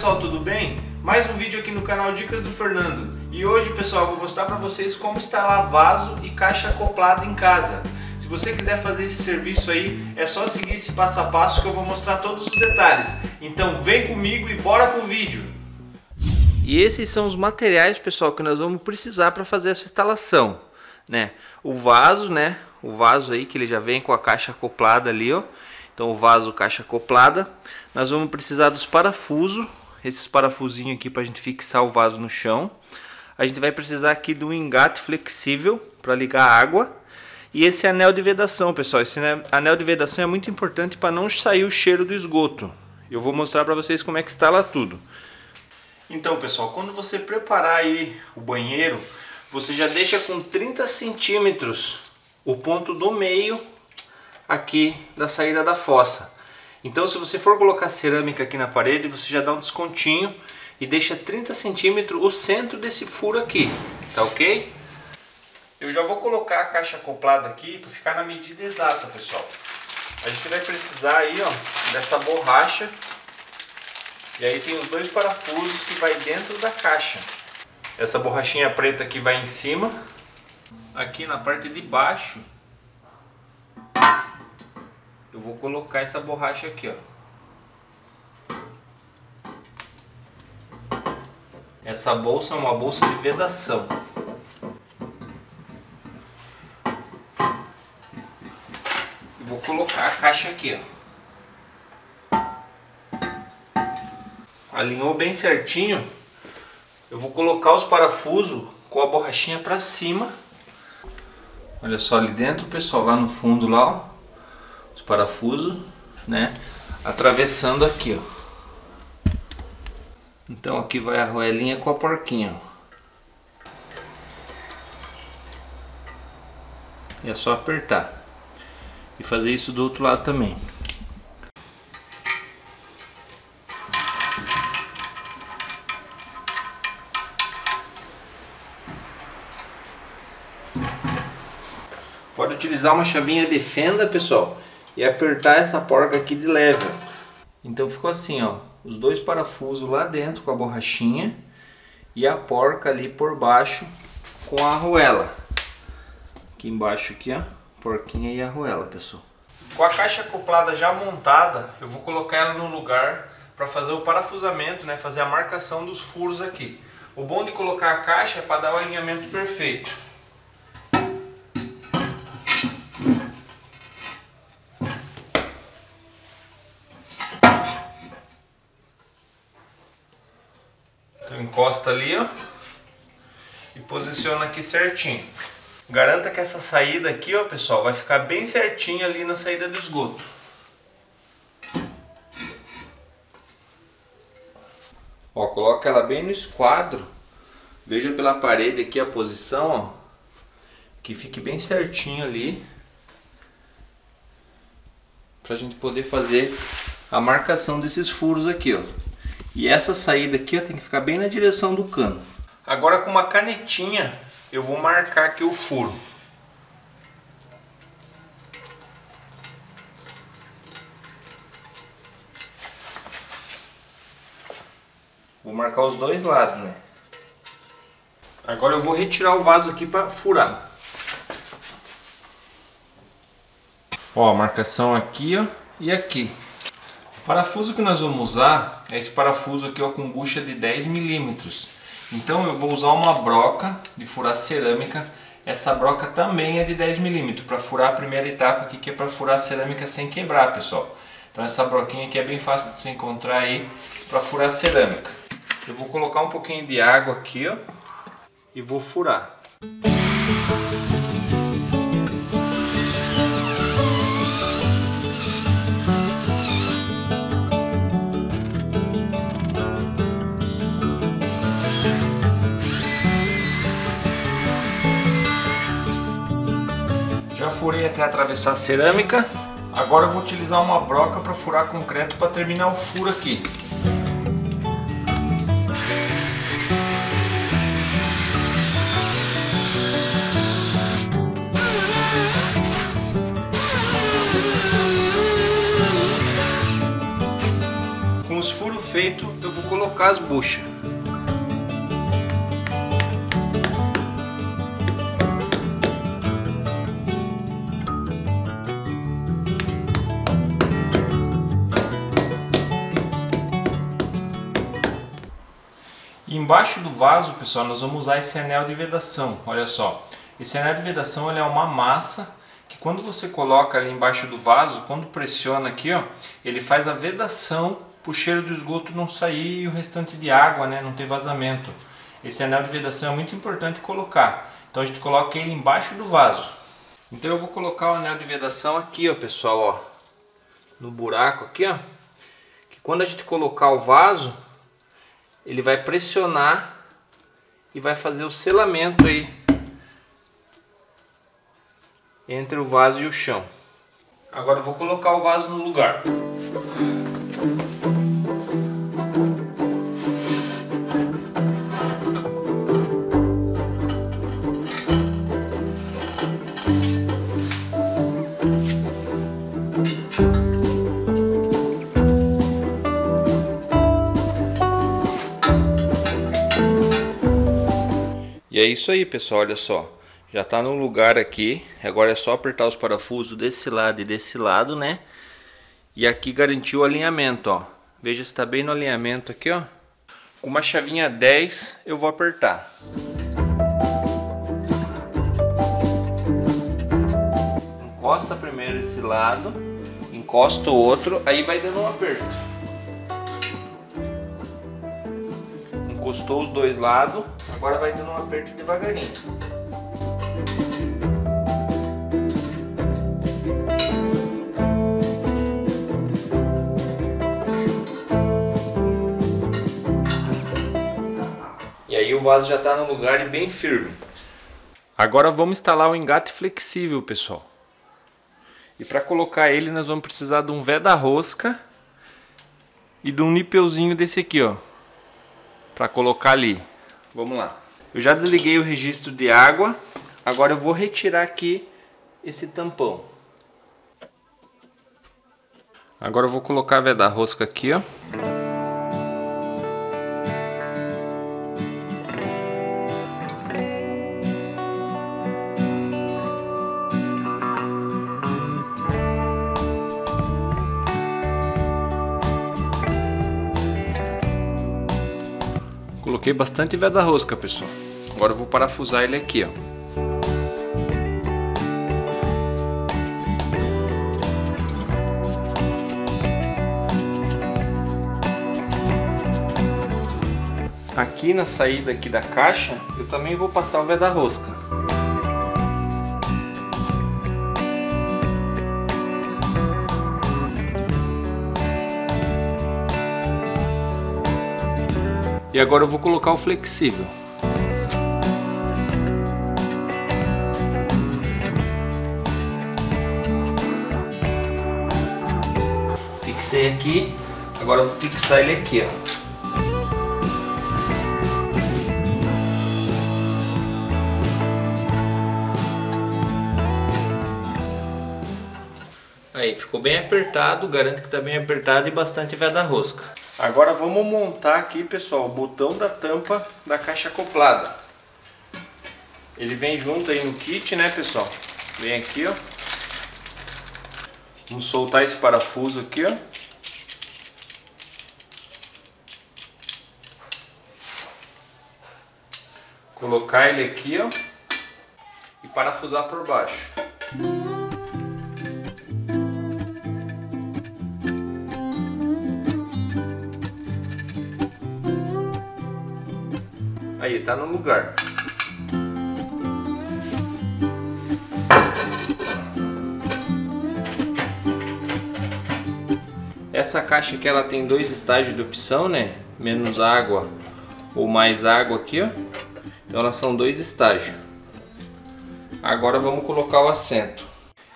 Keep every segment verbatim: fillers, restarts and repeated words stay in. pessoal, tudo bem? Mais um vídeo aqui no canal Dicas do Fernando. E hoje, pessoal, eu vou mostrar para vocês como instalar vaso e caixa acoplada em casa. Se você quiser fazer esse serviço aí, é só seguir esse passo a passo que eu vou mostrar todos os detalhes. Então vem comigo e bora pro vídeo! E esses são os materiais, pessoal, que nós vamos precisar para fazer essa instalação, né? O vaso, né? O vaso aí que ele já vem com a caixa acoplada ali, ó. Então o vaso, caixa acoplada, nós vamos precisar dos parafusos, esses parafusinhos aqui para a gente fixar o vaso no chão. A gente vai precisar aqui do engate flexível para ligar a água e esse anel de vedação, pessoal. Esse anel de vedação é muito importante para não sair o cheiro do esgoto. Eu vou mostrar para vocês como é que instala tudo. Então, pessoal, quando você preparar aí o banheiro, você já deixa com trinta centímetros o ponto do meio aqui da saída da fossa. Então, se você for colocar cerâmica aqui na parede, você já dá um descontinho e deixa trinta centímetros o centro desse furo aqui, tá ok? Eu já vou colocar a caixa acoplada aqui para ficar na medida exata, pessoal. A gente vai precisar aí, ó, dessa borracha, e aí tem os dois parafusos que vai dentro da caixa. Essa borrachinha preta aqui vai em cima, aqui na parte de baixo eu vou colocar essa borracha aqui, ó. Essa bolsa é uma bolsa de vedação. E vou colocar a caixa aqui, ó. Alinhou bem certinho. Eu vou colocar os parafusos com a borrachinha para cima. Olha só ali dentro, pessoal, lá no fundo lá, ó. Parafuso, né, atravessando aqui, ó. Então aqui vai a roelinha com a porquinha, ó. E é só apertar e fazer isso do outro lado também. Pode utilizar uma chavinha de fenda, pessoal, e apertar essa porca aqui de leve. Então ficou assim, ó, os dois parafusos lá dentro com a borrachinha e a porca ali por baixo com a arruela. Aqui embaixo aqui, ó, porquinha e a arruela, pessoal. Com a caixa acoplada já montada, eu vou colocar ela no lugar para fazer o parafusamento, né, fazer a marcação dos furos aqui. O bom de colocar a caixa é para dar o alinhamento perfeito. Encosta ali, ó, e posiciona aqui certinho. Garanta que essa saída aqui, ó, pessoal, vai ficar bem certinha ali na saída do esgoto. Ó, coloca ela bem no esquadro. Veja pela parede aqui a posição, ó, que fique bem certinho ali pra gente poder fazer a marcação desses furos aqui, ó. E essa saída aqui, ó, tem que ficar bem na direção do cano. Agora com uma canetinha eu vou marcar aqui o furo. Vou marcar os dois lados, né? Agora eu vou retirar o vaso aqui para furar. Ó, a marcação aqui, ó, e aqui. O parafuso que nós vamos usar é esse parafuso aqui, ó, com bucha de dez milímetros. Então eu vou usar uma broca de furar cerâmica. Essa broca também é de dez milímetros para furar a primeira etapa aqui, que é para furar a cerâmica sem quebrar, pessoal. Então essa broquinha aqui é bem fácil de se encontrar aí para furar a cerâmica. Eu vou colocar um pouquinho de água aqui, ó, e vou furar. Furei até atravessar a cerâmica. Agora eu vou utilizar uma broca para furar concreto para terminar o furo aqui. Com os furos feito, eu vou colocar as buchas. Embaixo do vaso, pessoal, nós vamos usar esse anel de vedação. Olha só, esse anel de vedação ele é uma massa que quando você coloca ali embaixo do vaso, quando pressiona aqui, ó, ele faz a vedação para o cheiro do esgoto não sair e o restante de água, né, não ter vazamento. Esse anel de vedação é muito importante colocar. Então a gente coloca ele embaixo do vaso. Então eu vou colocar o anel de vedação aqui, ó, pessoal, ó, no buraco aqui, ó, que quando a gente colocar o vaso, ele vai pressionar e vai fazer o selamento aí entre o vaso e o chão. Agora eu vou colocar o vaso no lugar. E é isso aí, pessoal, olha só, já está no lugar aqui, agora é só apertar os parafusos desse lado e desse lado, né? E aqui garantiu o alinhamento, ó, veja se está bem no alinhamento aqui, ó. Com uma chavinha dez eu vou apertar. Encosta primeiro esse lado, encosta o outro, aí vai dando um aperto. Encostou os dois lados. Agora vai dando um aperto devagarinho. E aí o vaso já está no lugar e bem firme. Agora vamos instalar o engate flexível, pessoal. E para colocar ele nós vamos precisar de um veda-rosca e de um nipelzinho desse aqui, ó, para colocar ali. Vamos lá. Eu já desliguei o registro de água. Agora eu vou retirar aqui esse tampão. Agora eu vou colocar a veda-rosca aqui, ó. Coloquei bastante veda-rosca, pessoal. Agora eu vou parafusar ele aqui, ó. Aqui na saída aqui da caixa, eu também vou passar o veda-rosca. E agora eu vou colocar o flexível. Fixei aqui, agora eu vou fixar ele aqui, ó. Aí, ficou bem apertado, garanto que está bem apertado e bastante veda-rosca. Agora vamos montar aqui, pessoal, o botão da tampa da caixa acoplada. Ele vem junto aí no kit, né, pessoal? Vem aqui, ó. Vamos soltar esse parafuso aqui, ó. Colocar ele aqui, ó. E parafusar por baixo. Aí, tá no lugar. Essa caixa aqui, ela tem dois estágios de opção, né? Menos água ou mais água aqui, ó. Então elas são dois estágios. Agora vamos colocar o assento.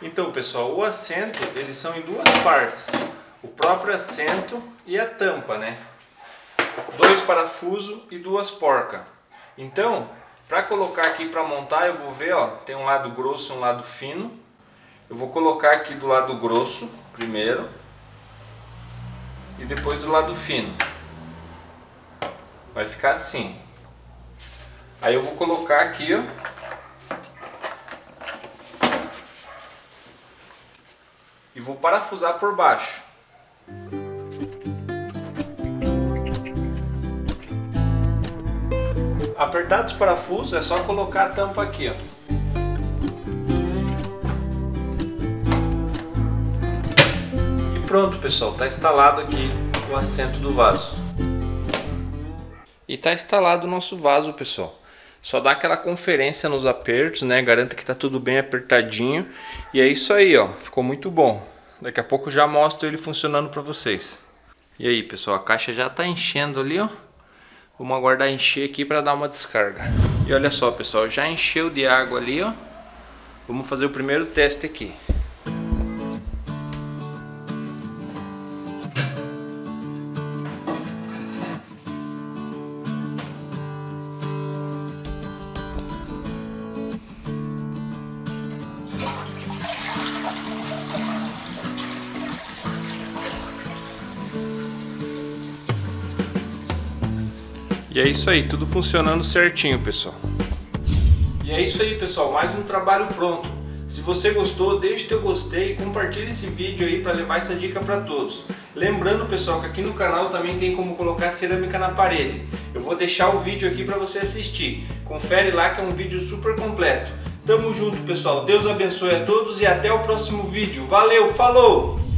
Então, pessoal, o assento, eles são em duas partes. O próprio assento e a tampa, né? Dois parafusos e duas porcas. Então, para colocar aqui, para montar, eu vou ver, ó, tem um lado grosso e um lado fino. Eu vou colocar aqui do lado grosso primeiro e depois do lado fino. Vai ficar assim. Aí eu vou colocar aqui, ó. E vou parafusar por baixo. Apertados os parafusos, é só colocar a tampa aqui, ó. E pronto, pessoal, tá instalado aqui o assento do vaso. E tá instalado o nosso vaso, pessoal. Só dá aquela conferência nos apertos, né? Garanta que tá tudo bem apertadinho. E é isso aí, ó. Ficou muito bom. Daqui a pouco já mostro ele funcionando pra vocês. E aí, pessoal, a caixa já tá enchendo ali, ó. Vamos aguardar encher aqui pra dar uma descarga. E olha só, pessoal, já encheu de água ali, ó. Vamos fazer o primeiro teste aqui. E é isso aí, tudo funcionando certinho, pessoal. E é isso aí, pessoal, mais um trabalho pronto. Se você gostou, deixe teu gostei e compartilhe esse vídeo aí para levar essa dica para todos. Lembrando, pessoal, que aqui no canal também tem como colocar cerâmica na parede. Eu vou deixar o vídeo aqui para você assistir. Confere lá que é um vídeo super completo. Tamo junto, pessoal. Deus abençoe a todos e até o próximo vídeo. Valeu, falou!